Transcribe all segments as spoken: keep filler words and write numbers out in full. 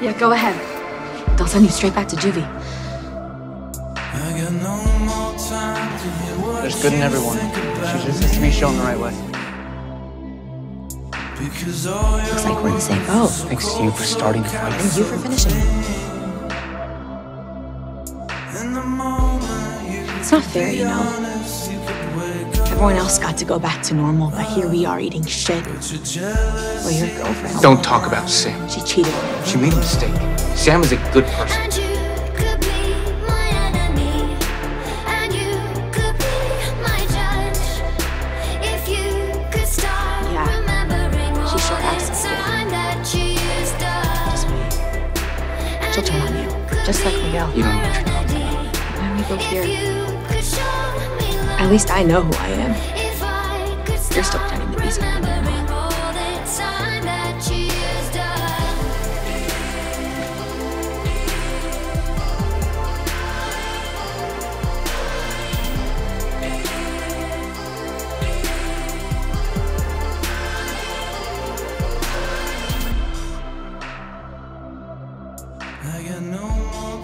Yeah, go ahead. They'll send you straight back to Juvie. There's good in everyone. She just has to be shown the right way. Looks like we're in the same boat. Thanks to you for starting to fight. And you for finishing it. It's not fair, you know. Everyone else got to go back to normal, but here we are eating shit. Well, your girlfriend. Don't talk about Sam. She cheated. She made a mistake. Sam is a good person. And you could be my enemy, and you could be my judge. If you could stop yeah. remembering all the time that you used up. She'll turn on you, just like Miguel. You don't know what you're talking about. Why don't we go here? At least I know who I am. If I could stop, you're still pretending to be something you're not.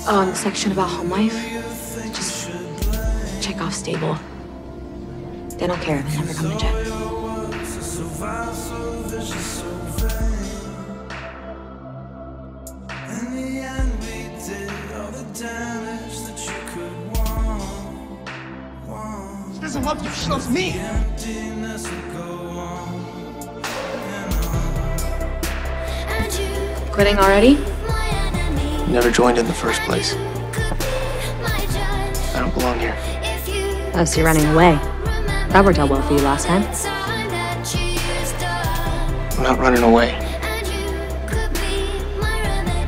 Oh, and the section about home life? Just check off stable. They don't care if they never come to check. She doesn't love you, she loves me! Quitting already? Never joined in the first place. I don't belong here. Oh, so you're running away. That worked out well for you last time. I'm not running away. I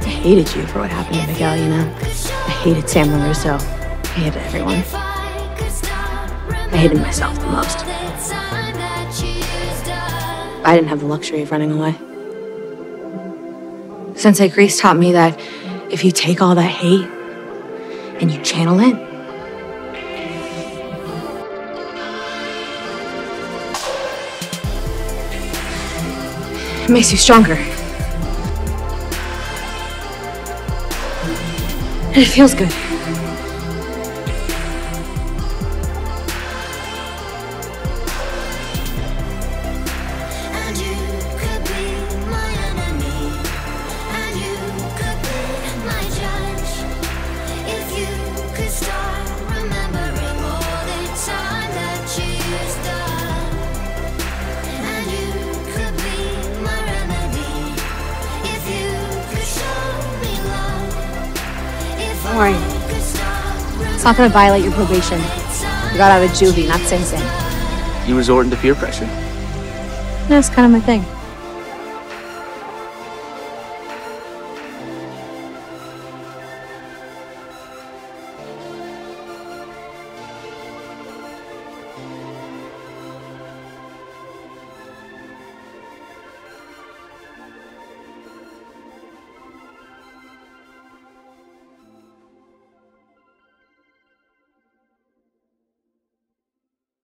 hated you for what happened to Miguel, you know? I hated Sam LaRusso. I hated everyone. I hated myself the most. I didn't have the luxury of running away. Sensei Grace taught me that if you take all that hate and you channel it, it makes you stronger. And it feels good. Don't worry. It's not gonna violate your probation. You got out of Juvie, not Sing Sing. You resorting to peer pressure? No, it's kind of my thing.